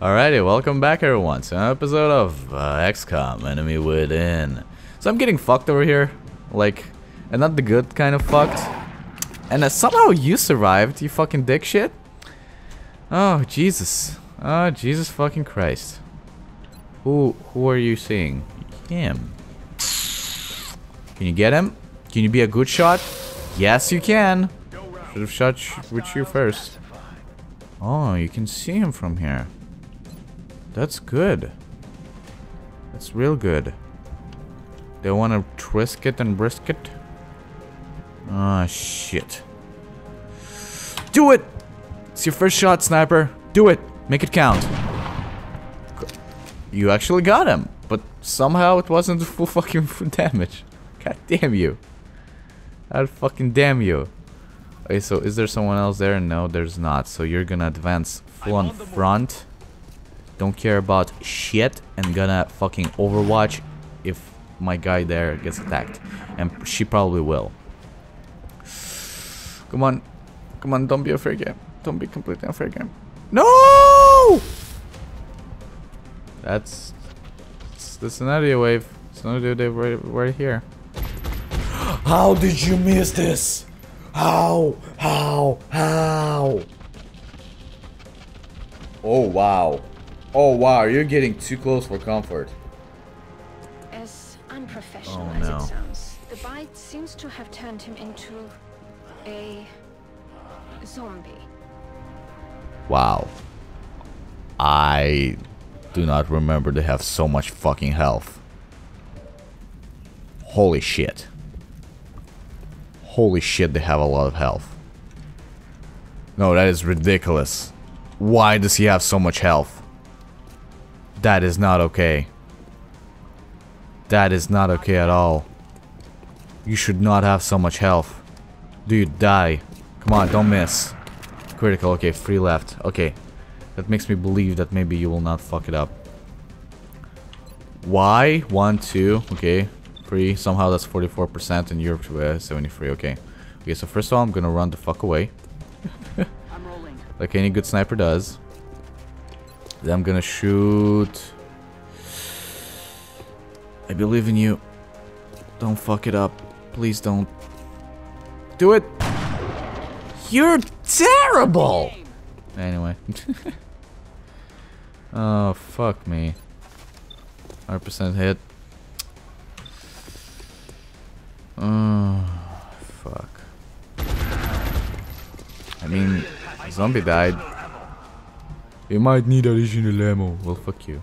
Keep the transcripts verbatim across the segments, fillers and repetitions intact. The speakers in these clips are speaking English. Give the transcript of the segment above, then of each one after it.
Alrighty, welcome back everyone to an episode of uh, X COM: Enemy Within. So I'm getting fucked over here, like, and not the good kind of fucked. And uh, somehow you survived, you fucking dick shit. Oh Jesus, oh Jesus fucking Christ. Who, who are you seeing? Him. Can you get him? Can you be a good shot? Yes, you can. Should have shot sh with you first. Oh, you can see him from here. That's good. That's real good. They want to trisket and brisket? Ah, shit. Do it! It's your first shot, sniper. Do it! Make it count. You actually got him, but somehow it wasn't full fucking damage. God damn you. God fucking damn you. Okay, so is there someone else there? No, there's not. So you're gonna advance full on front. Don't care about shit and gonna fucking overwatch if my guy there gets attacked. And she probably will. Come on. Come on, don't be a fair game. Don't be completely unfair game. No! That's... That's, that's an audio wave. It's an audio wave right, right here. How did you miss this? How? How? How? Oh, wow. Oh wow, you're getting too close for comfort. As unprofessional oh, no. as it sounds, the bite seems to have turned him into a zombie. Wow. I do not remember to have so much fucking health. Holy shit. Holy shit, they have a lot of health. No, that is ridiculous. Why does he have so much health? That is not okay. That is not okay at all. You should not have so much health. Dude, die. Come on, don't miss. Critical, okay, three left. Okay, that makes me believe that maybe you will not fuck it up. Why? One, two, okay. Three, somehow that's forty-four percent and you're uh, seventy-three, okay. Okay, so first of all, I'm gonna run the fuck away. I'm rolling. Like any good sniper does. Then I'm gonna shoot. I believe in you. Don't fuck it up. Please don't. Do it! You're terrible! Anyway. Oh, fuck me. one hundred percent hit. Oh, fuck. I mean, a zombie died. You might need additional ammo. Well, fuck you.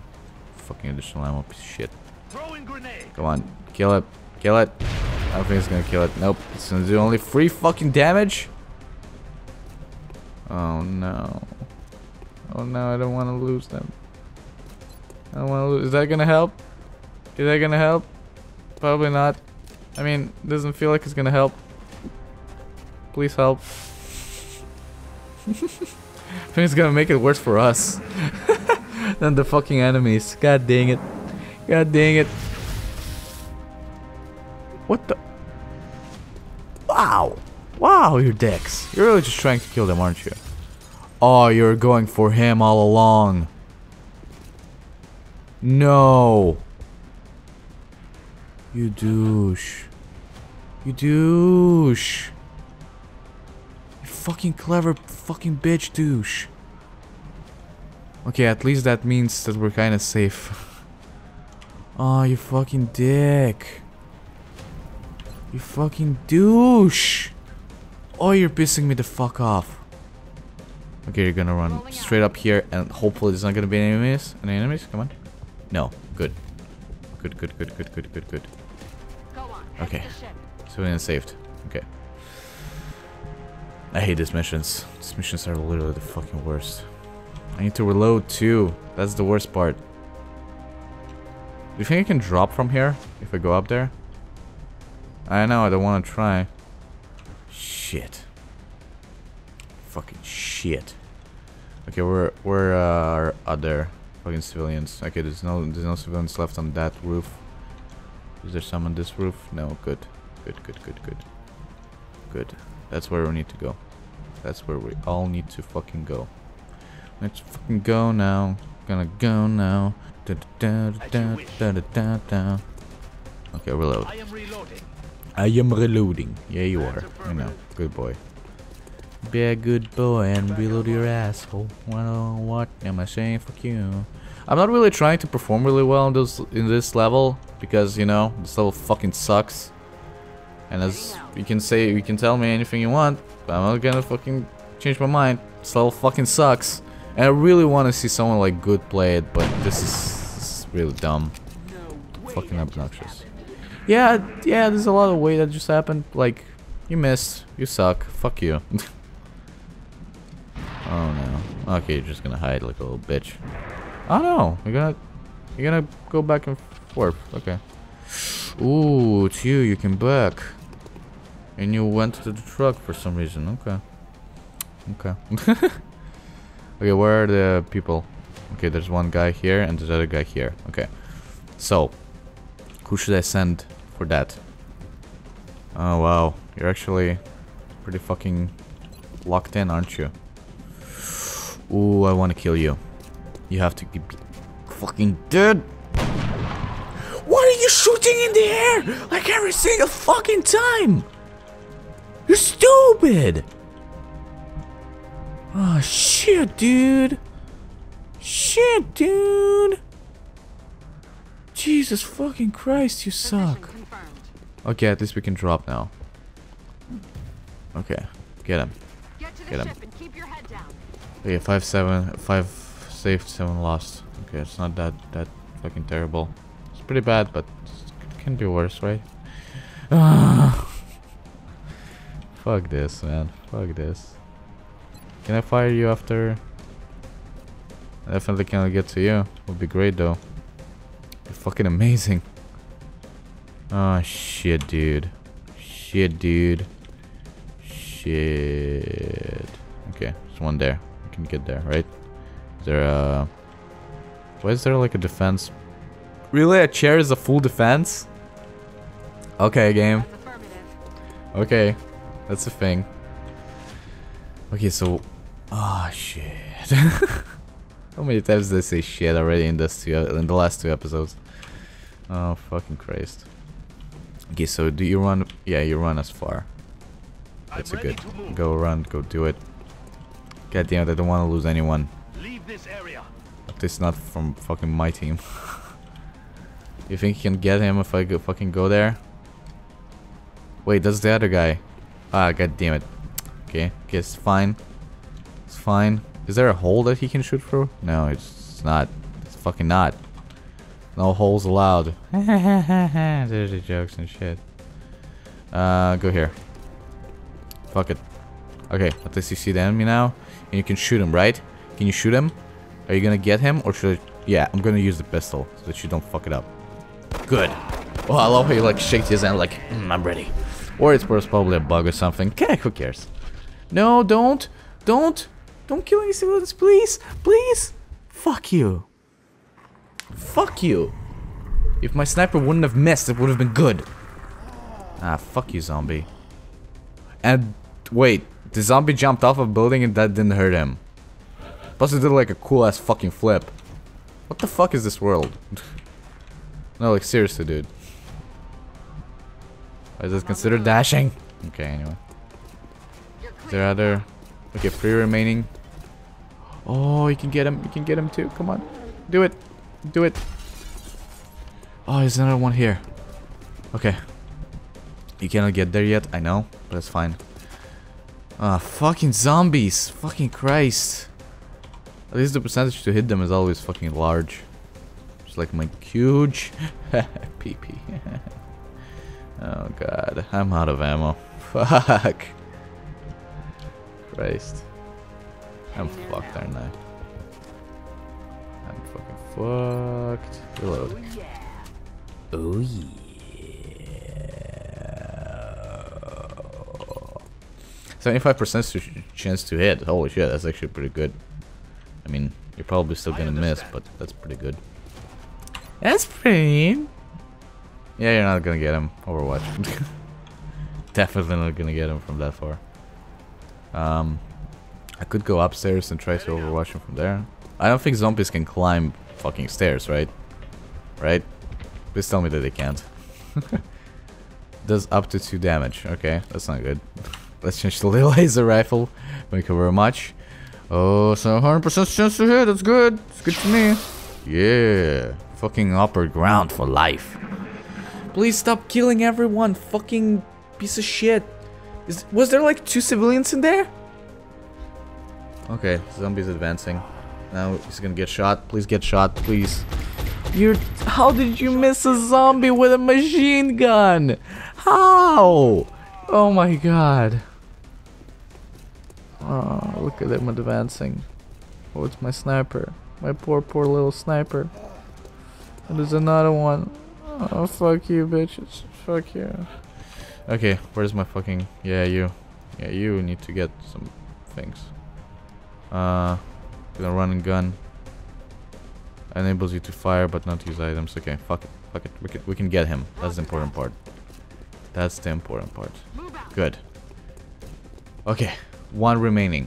Fucking additional ammo, piece of shit. Come on. Kill it. Kill it. I don't think it's gonna kill it. Nope. It's gonna do only three fucking damage. Oh, no. Oh, no. I don't want to lose them. I don't want to lose. Is that gonna help? Is that gonna help? Probably not. I mean, it doesn't feel like it's gonna help. Please help. I think it's gonna make it worse for us than the fucking enemies. God dang it. God dang it. What the? Wow. Wow, you dicks. You're really just trying to kill them, aren't you? Oh, you're going for him all along. No. You douche. You douche. Fucking clever fucking bitch douche. Okay, at least that means that we're kind of safe. Oh, you fucking dick. You fucking douche. Oh, you're pissing me the fuck off. Okay, you're gonna run straight up here and hopefully there's not gonna be any enemies. Any enemies? Come on. No. Good. Good, good, good, good, good, good, good. Okay. So we're saved. Okay. I hate these missions. These missions are literally the fucking worst. I need to reload too. That's the worst part. Do you think I can drop from here if I go up there? I know, I don't want to try. Shit. Fucking shit. Okay, where where are other fucking civilians? Okay, there's no there's no civilians left on that roof. Is there some on this roof? No, good. Good, good, good, good. Good. That's where we need to go. That's where we all need to fucking go. Let's fucking go now. Gonna go now. Da, da, da, da, da, da, da. Okay, reload. I am reloading. I am reloading. Yeah, you are. I know. Good boy. Be a good boy and reload your asshole. Well, what am I saying? Fuck you. I'm not really trying to perform really well in this, in this level because, you know, this level fucking sucks. And as you can say, you can tell me anything you want, but I'm not gonna fucking change my mind. This level fucking sucks. And I really want to see someone like good play it, but this is, this is really dumb. No, fucking obnoxious. Yeah, yeah, there's a lot of way that just happened. Like, you missed. You suck. Fuck you. Oh no. Okay, you're just gonna hide like a little bitch. Oh no, you're gonna you're gonna go back and forth. Okay. Ooh, it's you. You came back, and you went to the truck for some reason. Okay. Okay. Okay, where are the people? Okay, there's one guy here and there's other guy here. Okay, so who should I send for that? Oh wow, you're actually pretty fucking locked in, aren't you? Ooh, I want to kill you. You have to be fucking dead. Why are you shooting in the air like every single fucking time? You're stupid. Oh shit, dude. Shit, dude. Jesus fucking Christ, you suck. Okay, at least we can drop now. Okay, get him. Get to the ship and keep your head down. Okay, five seven, five saved, seven lost. Okay, it's not that that fucking terrible. It's pretty bad, but it can be worse, right? Fuck this, man. Fuck this. Can I fire you after? I definitely cannot get to you. Would be great though. You're fucking amazing. Oh shit, dude. Shit, dude. Shit. Okay, there's one there. I can get there, right? Is there a... Why is there like a defense? Really? A chair is a full defense? Okay, game. Okay, that's a thing. Okay, so... Ah, oh, shit. How many times did I say shit already in, this two, in the last two episodes? Oh, fucking Christ. Okay, so do you run... Yeah, you run as far. That's a good... Go run, go do it. God damn it, I don't want to lose anyone. Leave this area. At least not from fucking my team. You think you can get him if I go fucking go there? Wait, that's the other guy. Ah, god damn it. Okay, okay, it's fine. It's fine. Is there a hole that he can shoot through? No, it's not. It's fucking not. No holes allowed. There's the jokes and shit. Uh, go here. Fuck it. Okay, at least you see the enemy now. And you can shoot him, right? Can you shoot him? Are you gonna get him? Or should I... Yeah, I'm gonna use the pistol so that you don't fuck it up. Good. Oh, I love how you like shake his hand like, mm, I'm ready. Or it's probably a bug or something. Okay, who cares? No, don't, don't, don't kill any civilians, please, please. Fuck you. Fuck you. If my sniper wouldn't have missed, it would have been good. Ah, fuck you, zombie. And wait, the zombie jumped off a building and that didn't hurt him. Plus, it did like a cool ass fucking flip. What the fuck is this world? No, like seriously, dude. Is this considered dashing? Okay, anyway. Is there other... Okay, three remaining. Oh, you can get him. You can get him too. Come on. Do it. Do it. Oh, there's another one here. Okay. You cannot get there yet. I know, but it's fine. Ah, fucking zombies. Fucking Christ. At least the percentage to hit them is always fucking large. Just like my huge... pee-pee. Oh god, I'm out of ammo. Fuck. Christ. I'm fucked, aren't I? I'm fucking fucked. Reload. Oh yeah. seventy-five percent chance to hit. Holy shit, that's actually pretty good. I mean, you're probably still gonna miss, but that's pretty good. That's pretty neat. Yeah, you're not gonna get him. Overwatch. Definitely not gonna get him from that far. Um, I could go upstairs and try to overwatch him from there. I don't think zombies can climb fucking stairs, right? Right? Please tell me that they can't. Does up to two damage. Okay, that's not good. Let's change the laser rifle. Thank you very much. Oh, so one hundred percent chance to hit. That's good. It's good to me. Yeah. Fucking upper ground for life. Please stop killing everyone. Fucking piece of shit. Is, was there like two civilians in there? Okay, zombie's advancing. Now he's gonna get shot. Please get shot, please. You're... How did you miss a zombie with a machine gun? How? Oh my god. Oh, look at him advancing. Oh, it's my sniper. My poor, poor little sniper. And there's another one. Oh, fuck you, bitches. Fuck you. Okay, where's my fucking... Yeah, you. Yeah, you need to get some things. Uh... Gonna run and gun. Enables you to fire but not use items. Okay, fuck it. Fuck it. We can, we can get him. That's the important part. That's the important part. Good. Okay. One remaining.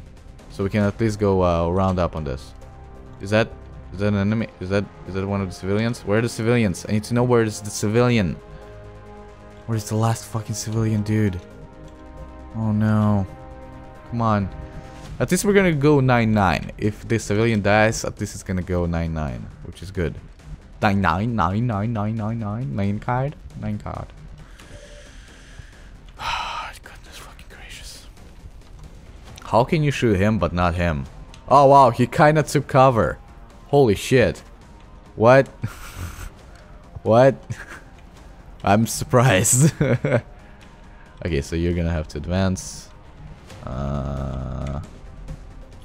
So we can at least go uh, round up on this. Is that... Is that an enemy? Is that... Is that one of the civilians? Where are the civilians? I need to know where is the civilian. Where's the last fucking civilian, dude? Oh no. Come on. At least we're gonna go nine nine. If the civilian dies, at least it's gonna go nine nine, which is good. nine nine nine nine nine nine nine nine card, nine card. Goodness fucking gracious! How can you shoot him but not him? Oh wow, he kinda took cover. Holy shit! What? What? I'm surprised. Okay, so you're gonna have to advance. Uh.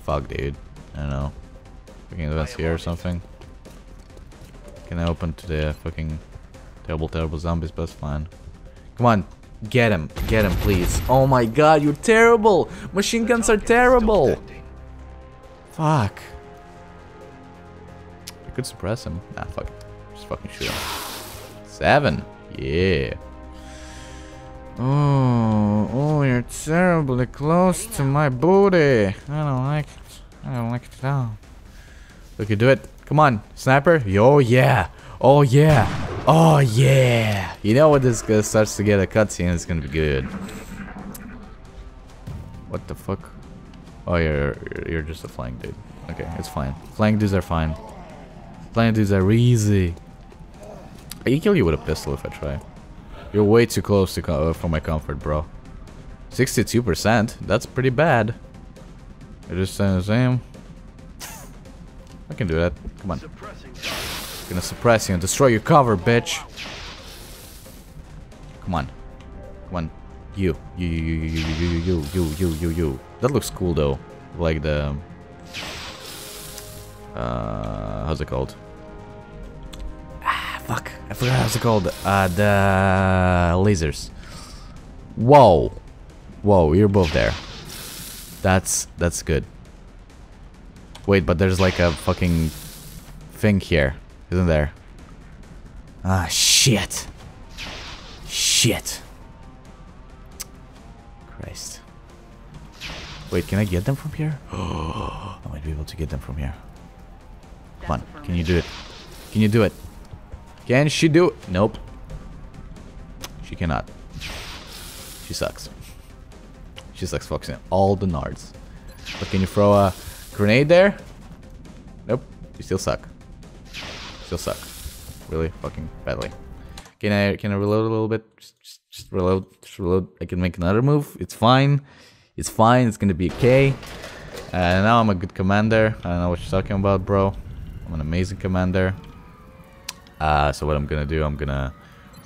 Fuck, dude. I don't know. We can advance here or something. Can I open to the fucking terrible, terrible zombies? Best plan. Come on, get him, get him, please. Oh my god, you're terrible. Machine guns are terrible. Fuck. I could suppress him. Nah, fuck it. Just fucking shoot him. Seven. Yeah. Oh, oh, you're terribly close to my booty. I don't like it. I don't like it at all. We can do it. Come on, sniper. Oh, yeah. Oh, yeah. Oh, yeah. You know what? This guy starts to get a cutscene. It's gonna be good. What the fuck? Oh, you're, you're just a flying dude. Okay, it's fine. Flying dudes are fine. Flying dudes are easy. I can kill you with a pistol if I try. You're way too close to co for my comfort, bro. sixty-two percent? That's pretty bad. It is the same. I can do that. Come on. I'm gonna suppress you and destroy your cover, bitch. Come on. Come on. You. You, you, you, you, you, you, you, you, you, you. That looks cool, though. Like the... Uh, how's it called? Fuck, I forgot how's it called. Uh, the lasers. Whoa, whoa, you're both there. That's that's good. Wait, but there's like a fucking thing here, isn't there? Ah, shit, shit. Christ. Wait, can I get them from here? I might be able to get them from here. Come on, can you do it? Can you do it? Can she do it? Nope. She cannot. She sucks. She sucks focusing on all the nards. But can you throw a grenade there? Nope. You still suck. Still suck. Really fucking badly. Can I can I reload a little bit? Just, just, just reload. Just reload. I can make another move. It's fine. It's fine. It's gonna be okay. Uh, now I'm a good commander. I don't know what you're talking about, bro. I'm an amazing commander. Uh, so what I'm gonna do, I'm gonna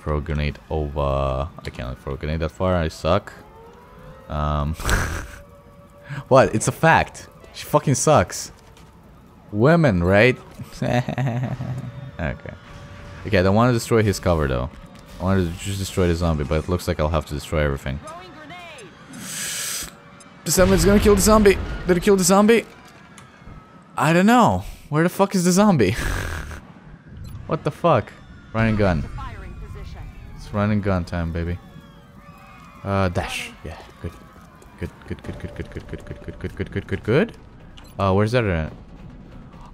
throw a grenade over... I can't throw a grenade that far, I suck. Um, what? It's a fact. She fucking sucks. Women, right? Okay. Okay, I don't want to destroy his cover though. I wanted to just destroy the zombie, but it looks like I'll have to destroy everything. Someone's gonna kill the zombie. Did it kill the zombie? I don't know. Where the fuck is the zombie? What the fuck? Run and gun. It's run and gun time, baby. Uh, dash. Yeah, good. Good, good, good, good, good, good, good, good, good, good, good, good, good, good. Uh, where's that?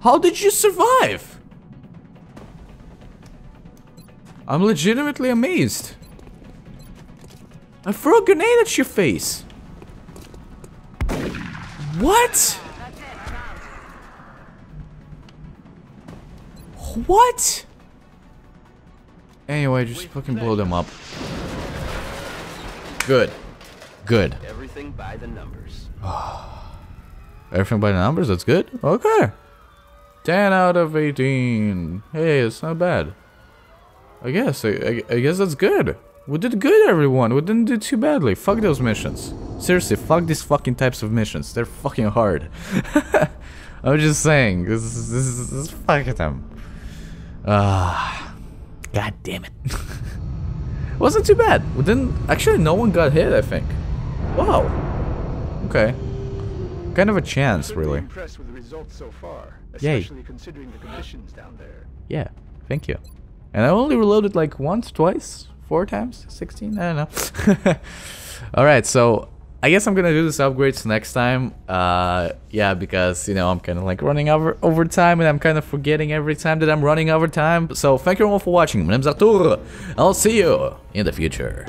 How did you survive? I'm legitimately amazed. I threw a grenade at your face. What? What? Anyway, just fucking blow them up. Good. Good. Everything by the numbers. Everything by the numbers? That's good? Okay. ten out of eighteen. Hey, it's not bad. I guess. I, I, I guess that's good. We did good, everyone. We didn't do too badly. Fuck those missions. Seriously, fuck these fucking types of missions. They're fucking hard. I'm just saying. This is, this is, this is fucking them. Ah, God damn it. Wasn't too bad. We didn't... Actually, no one got hit, I think. Wow. Okay. Kind of a chance, really. I'm impressed with the results so far, especially Yay. Considering the conditions down there. Yeah, thank you. And I only reloaded like once, twice, four times, sixteen, I don't know. Alright, so I guess I'm gonna do this upgrades next time. Uh, yeah, because, you know, I'm kind of like running over, over time, and I'm kind of forgetting every time that I'm running over time. So thank you all for watching. My name's Artur. I'll see you in the future.